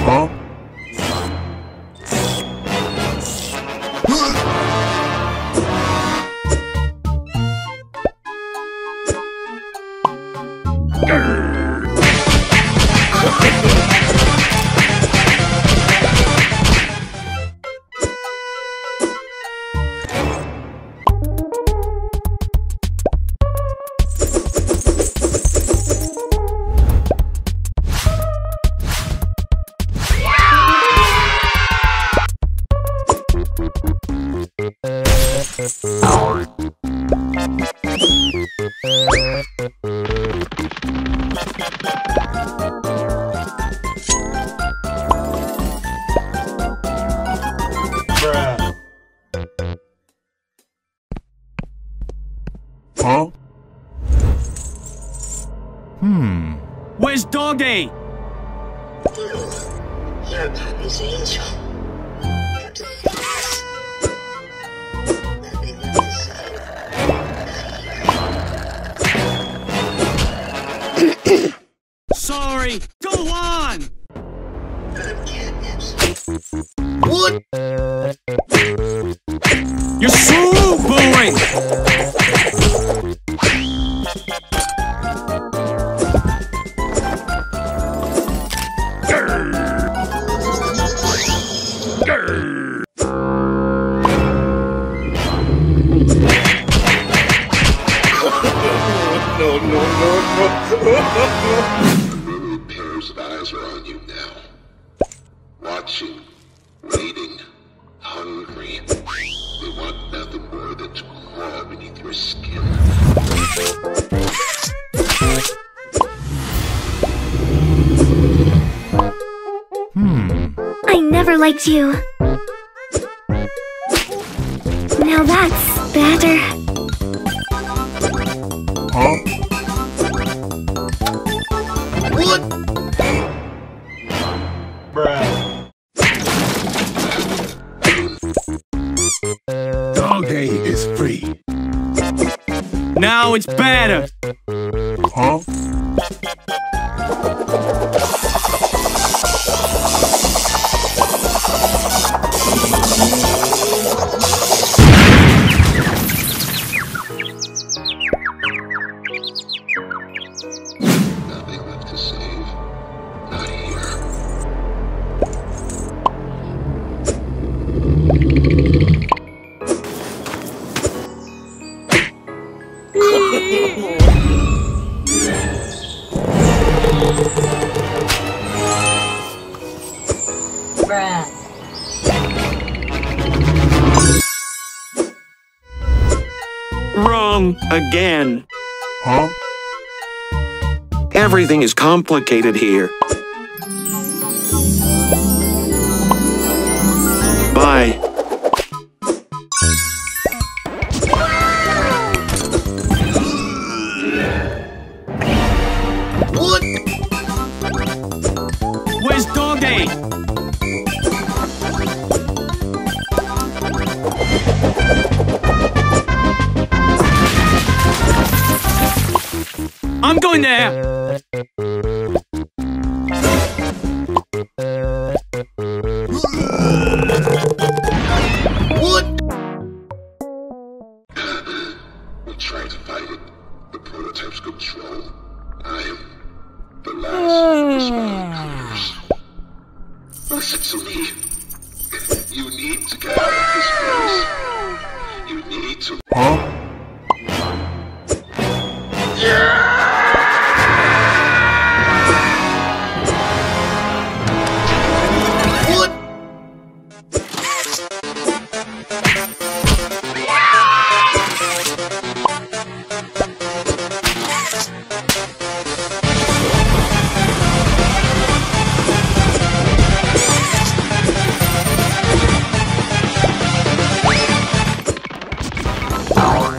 Huh? Huh? Hmm. Where's Doggy? Your puppy's angel. Sorry. Go on. What? You're so boring. Two pairs of eyes are on you now. Watching, waiting, hungry. They want nothing more than to crawl beneath your skin. I never liked you. Now that's better. Huh? Doggy is free. Now it's better. Huh? Nothing left to save. Not here. Wrong again. Huh? Everything is complicated here. Bye. What? Where's Doggy? I'm going there. What? We tried to fight it. The prototype's control. I am the last of the survivors. Listen to me. You need to get out of this place. You need to. Huh? All right.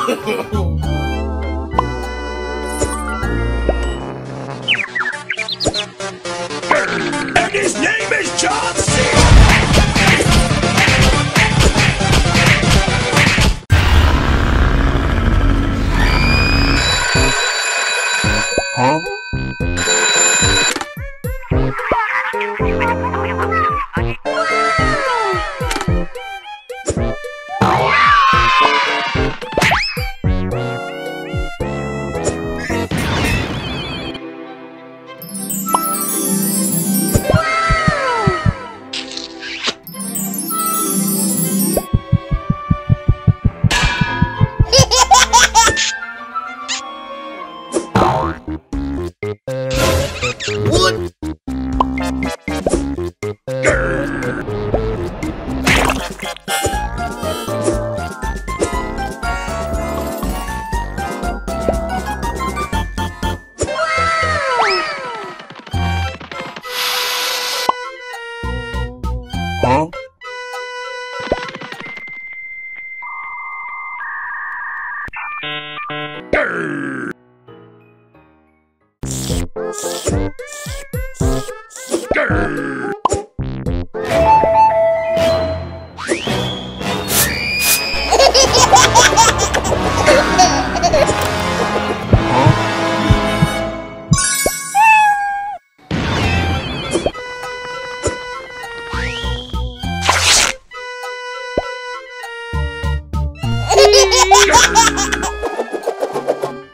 And his name is John C.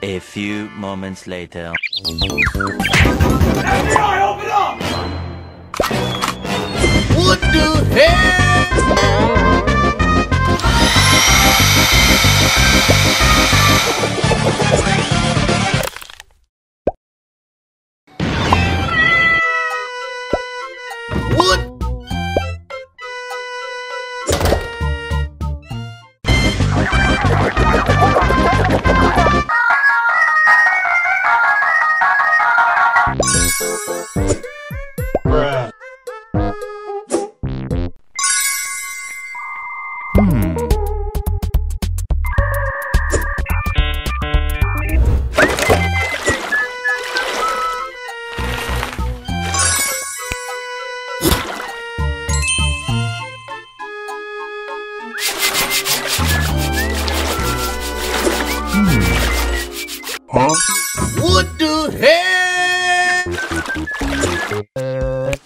A few moments later. FBI, open up! What the hell? What? What the hell? What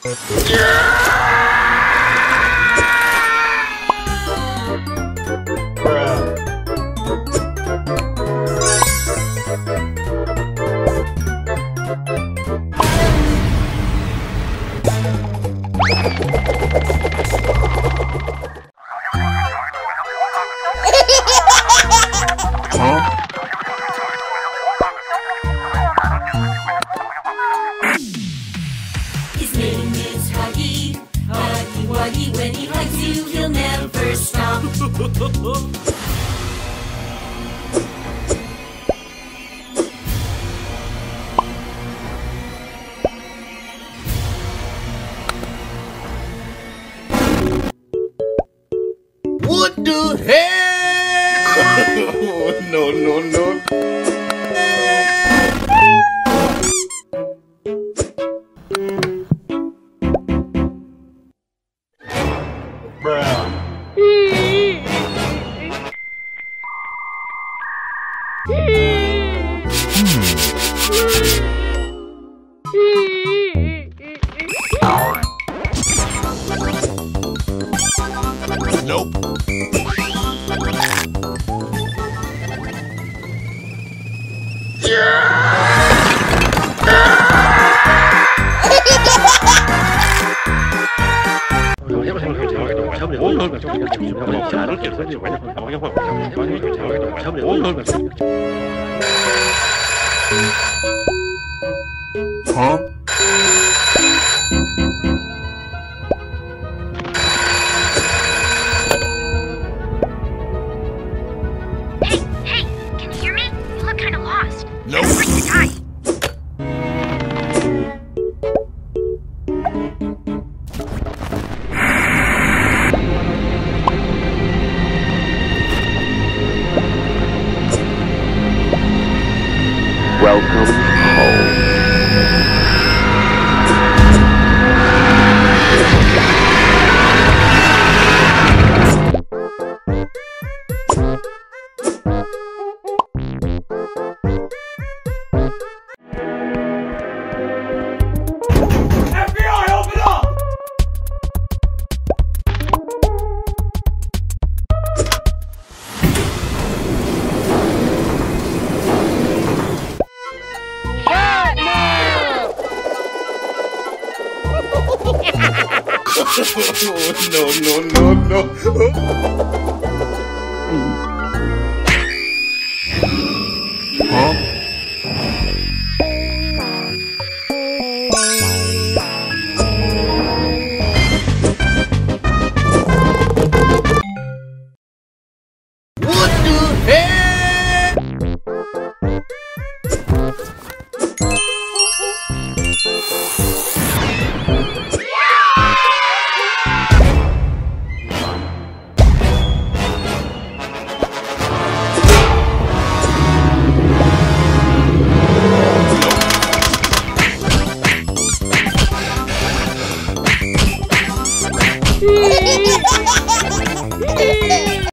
the hell? Oh, no, no, no. Huh? Welcome home. No. Yeah.